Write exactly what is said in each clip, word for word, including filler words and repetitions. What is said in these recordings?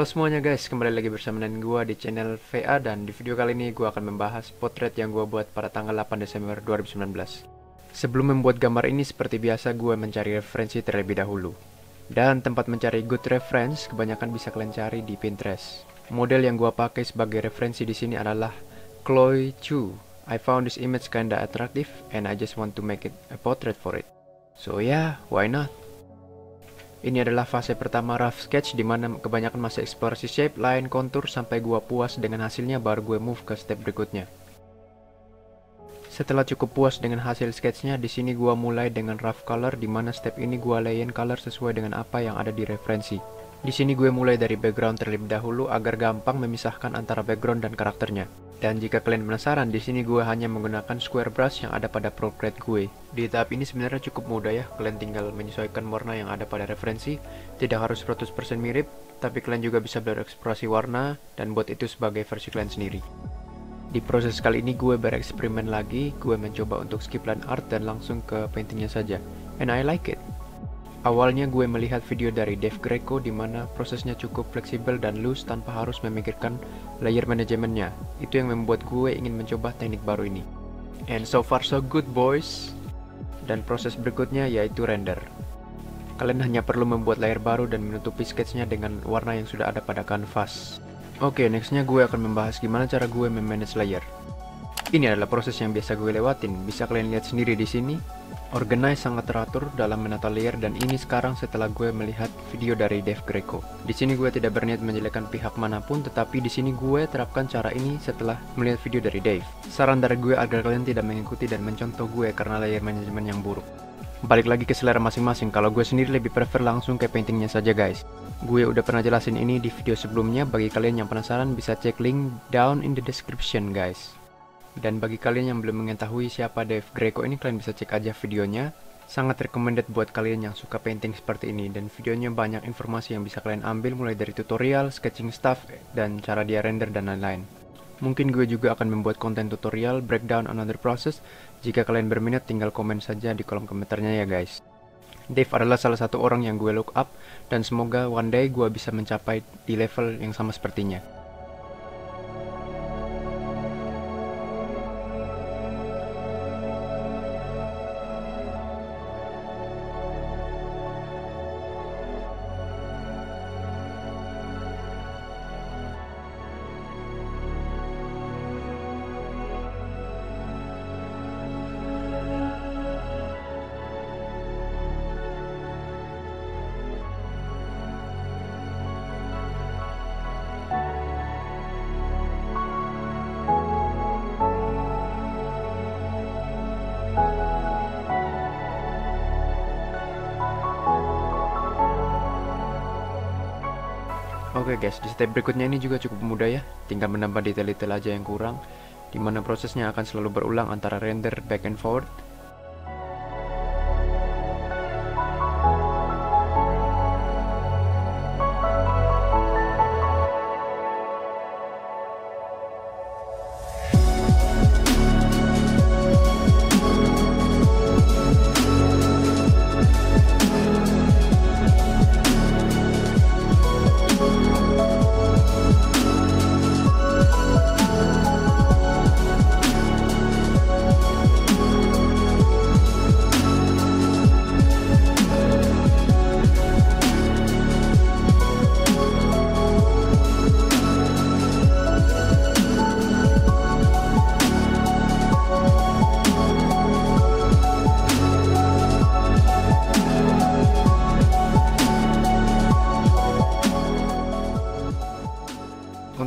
Halo semuanya guys, kembali lagi bersama dengan gua di channel V A, dan di video kali ini gua akan membahas potret yang gua buat pada tanggal delapan Desember dua ribu sembilan belas. Sebelum membuat gambar ini seperti biasa gua mencari referensi terlebih dahulu. Dan tempat mencari good reference kebanyakan bisa kalian cari di Pinterest. Model yang gua pakai sebagai referensi di sini adalah Chloe Chu. I found this image kinda attractive and I just want to make it a portrait for it. So yeah, why not? Ini adalah fase pertama rough sketch, dimana kebanyakan masih eksplorasi shape, line, kontur, sampai gua puas dengan hasilnya baru gue move ke step berikutnya. Setelah cukup puas dengan hasil sketchnya, di sini gua mulai dengan rough color, dimana step ini gua layin color sesuai dengan apa yang ada di referensi. Di sini gue mulai dari background terlebih dahulu agar gampang memisahkan antara background dan karakternya. Dan jika kalian penasaran, di sini gue hanya menggunakan square brush yang ada pada Procreate gue. Di tahap ini sebenarnya cukup mudah ya, kalian tinggal menyesuaikan warna yang ada pada referensi, tidak harus seratus persen mirip, tapi kalian juga bisa bereksplorasi warna dan buat itu sebagai versi kalian sendiri. Di proses kali ini gue bereksperimen lagi, gue mencoba untuk skip line art dan langsung ke paintingnya saja. And I like it. Awalnya gue melihat video dari Dave Greco di mana prosesnya cukup fleksibel dan loose tanpa harus memikirkan layer manajemennya. Itu yang membuat gue ingin mencoba teknik baru ini. And so far so good boys. Dan proses berikutnya yaitu render. Kalian hanya perlu membuat layer baru dan menutupi sketchnya dengan warna yang sudah ada pada kanvas. Oke, okay, nextnya gue akan membahas gimana cara gue memanage layer. Ini adalah proses yang biasa gue lewatin, bisa kalian lihat sendiri di sini. Organize sangat teratur dalam menata layer, dan ini sekarang setelah gue melihat video dari Dave Greco. Di sini gue tidak berniat menjelekkan pihak manapun, tetapi di sini gue terapkan cara ini setelah melihat video dari Dave. Saran dari gue agar kalian tidak mengikuti dan mencontoh gue karena layer manajemen yang buruk. Balik lagi ke selera masing-masing, kalau gue sendiri lebih prefer langsung ke paintingnya saja guys. Gue udah pernah jelasin ini di video sebelumnya, bagi kalian yang penasaran bisa cek link down in the description guys. Dan bagi kalian yang belum mengetahui siapa Dave Greco ini, kalian bisa cek aja videonya. Sangat recommended buat kalian yang suka painting seperti ini. Dan videonya banyak informasi yang bisa kalian ambil, mulai dari tutorial, sketching stuff, dan cara dia render dan lain-lain. Mungkin gue juga akan membuat konten tutorial, breakdown another process. Jika kalian berminat tinggal komen saja di kolom komentarnya ya guys. Dave adalah salah satu orang yang gue look up, dan semoga one day gue bisa mencapai di level yang sama sepertinya. Oke okay guys, di step berikutnya ini juga cukup mudah ya, tinggal menambah detail-detail aja yang kurang, dimana prosesnya akan selalu berulang antara render back and forward.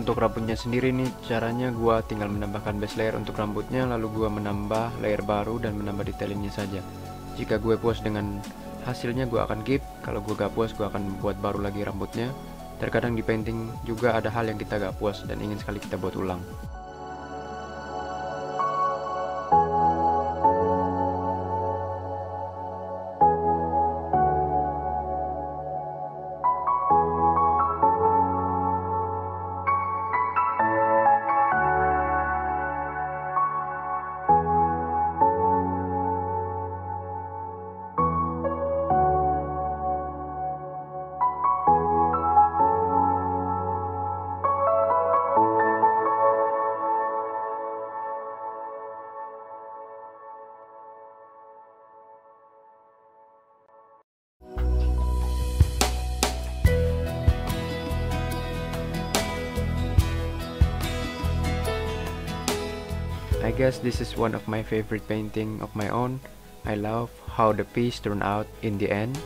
Untuk rambutnya sendiri nih, caranya gua tinggal menambahkan base layer untuk rambutnya, lalu gua menambah layer baru dan menambah detailingnya saja. Jika gue puas dengan hasilnya gua akan keep, kalau gue gak puas gua akan buat baru lagi rambutnya. Terkadang di painting juga ada hal yang kita gak puas dan ingin sekali kita buat ulang. I guess this is one of my favorite painting of my own. I love how the piece turned out in the end.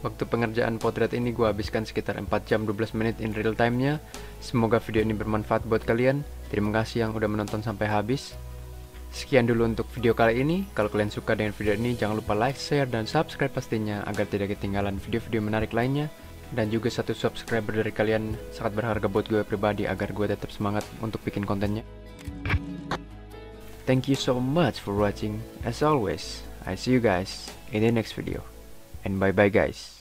Waktu pengerjaan potret ini gue habiskan sekitar empat jam dua belas menit in real time-nya. Semoga video ini bermanfaat buat kalian. Terima kasih yang udah menonton sampai habis. Sekian dulu untuk video kali ini. Kalau kalian suka dengan video ini, jangan lupa like, share, dan subscribe pastinya agar tidak ketinggalan video-video menarik lainnya. Dan juga satu subscriber dari kalian sangat berharga buat gue pribadi agar gue tetap semangat untuk bikin kontennya. Thank you so much for watching. As always, I see you guys in the next video. And bye-bye guys.